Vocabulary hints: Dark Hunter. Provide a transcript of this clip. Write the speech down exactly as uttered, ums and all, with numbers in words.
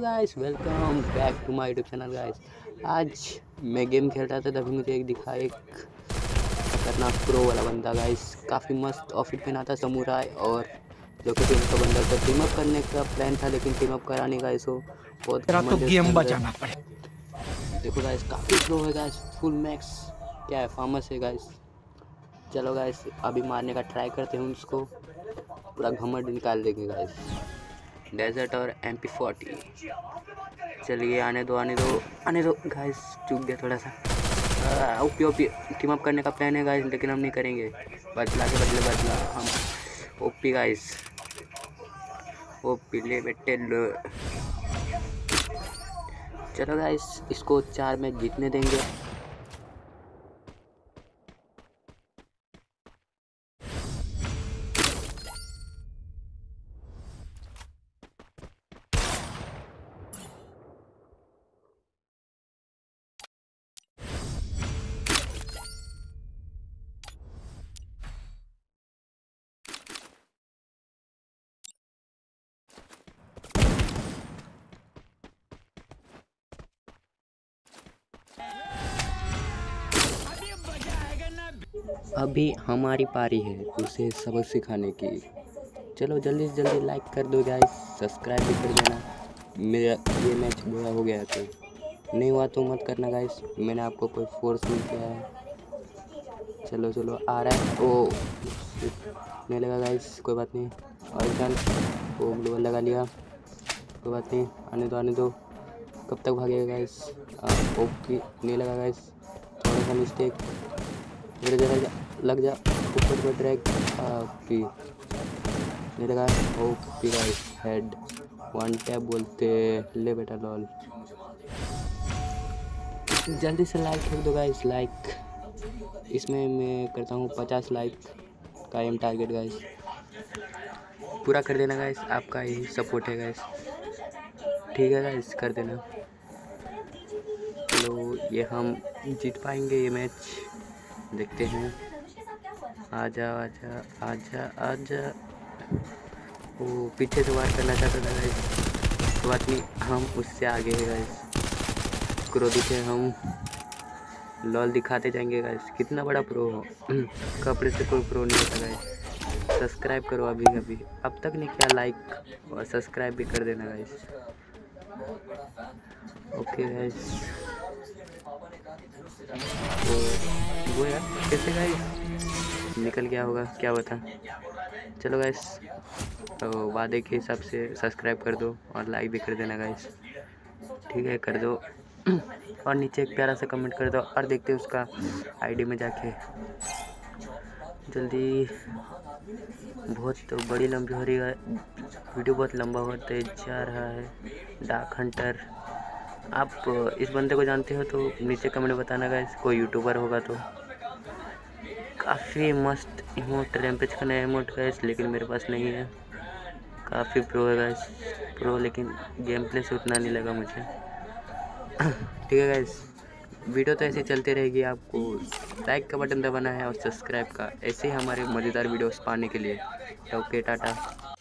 Guys welcome back to my YouTube channel guys. आज मैं game खेल रहा था तभी मुझे एक दिखा एक खतरनाक प्रो वाला बंदा गाइस, काफ़ी मस्त ऑफिट पहना था समुराय और जो कि टीम का बंदा था। टीम अप करने का प्लान था लेकिन टीम अप कराने का इसको बहुत तो गेम बचाना पड़े। देखो गाइस काफ़ी प्रो है गाइस, फुल मैक्स क्या है, फार्मस है गाइस। चलो गाइस अभी मारने का ट्राई करते हैं उसको, पूरा घमंड निकाल देंगे गाइस। डेजर्ट और एम पी फोर्टी, चलिए आने दो आने दो आने दो गाइस। चूक गया थोड़ा सा। ओपी ओपी टीम अप करने का प्लान है गाइस लेकिन हम नहीं करेंगे, बदला के बदले बदला हम ओपी गाइस। ओपी ले बेटे लो। चलो गाइस इसको चार मैच जीतने देंगे। अभी हमारी पारी है उसे सबक सिखाने की। चलो जल्दी से जल्दी लाइक कर दो गाइस, सब्सक्राइब भी कर देना। मेरा ये मैच बुरा हो गया तो नहीं हुआ तो मत करना गाइस, मैंने आपको कोई फोर्स नहीं किया है। चलो चलो आ रहा है, ओ नहीं लगा गाइस, कोई बात नहीं। और जान वो ग्लोबल लगा लिया, कोई बात नहीं, आने दो आने दो। कब तक भागेगा गाइस? ओके नहीं लगा गाइस, थोड़ा सा मिस्टेक। मेरे जरा लग जा ऊपर पर ड्रैग पी नहीं लगा। OP guys head one tap बोलते ले बेटा लॉल। जल्दी से लाइक कर दो गाइस, लाइक इसमें मैं करता हूँ पचास लाइक का एम टारगेट गाइस, पूरा कर देना गाइस। आपका यही सपोर्ट है गाइस, ठीक है गाइस कर देना। चलो ये हम जीत पाएंगे ये मैच, देखते हैं। आजा आजा आजा आजा। वो पीछे से वार करना चाहता था गाइस, तो बात नहीं हम उससे आगे है गाइस। क्रोधी थे हम, लॉल दिखाते जाएंगे गाइस। कितना बड़ा प्रो हो, कपड़े से कोई प्रो नहीं होता गाइस। सब्सक्राइब करो अभी अभी, अब तक नहीं किया लाइक और सब्सक्राइब भी कर देना गाइस। ओके गाइस तो वो यार कैसे गाइस निकल गया होगा क्या बता। चलो गाइस तो वादे के हिसाब से सब्सक्राइब कर दो और लाइक भी कर देना गाइस, ठीक है कर दो। और नीचे एक प्यारा सा कमेंट कर दो और देखते हैं उसका आईडी में जाके। जल्दी बहुत बड़ी लंबी हो रही है वीडियो, बहुत लंबा होते जा रहा है। डार्क हंटर, आप इस बंदे को जानते हो तो नीचे कमेंट बताना गाइस, कोई यूट्यूबर होगा तो। काफ़ी मस्त इमोट, रैम्पेज का नया इमोट गाइस लेकिन मेरे पास नहीं है। काफ़ी प्रो है गाइस, प्रो लेकिन गेम प्ले से उतना नहीं लगा मुझे। ठीक है गाइस वीडियो तो ऐसे चलती रहेगी, आपको लाइक का बटन दबाना है और सब्सक्राइब का, ऐसे ही हमारे मज़ेदार वीडियोस पाने के लिए। ओके टाटा।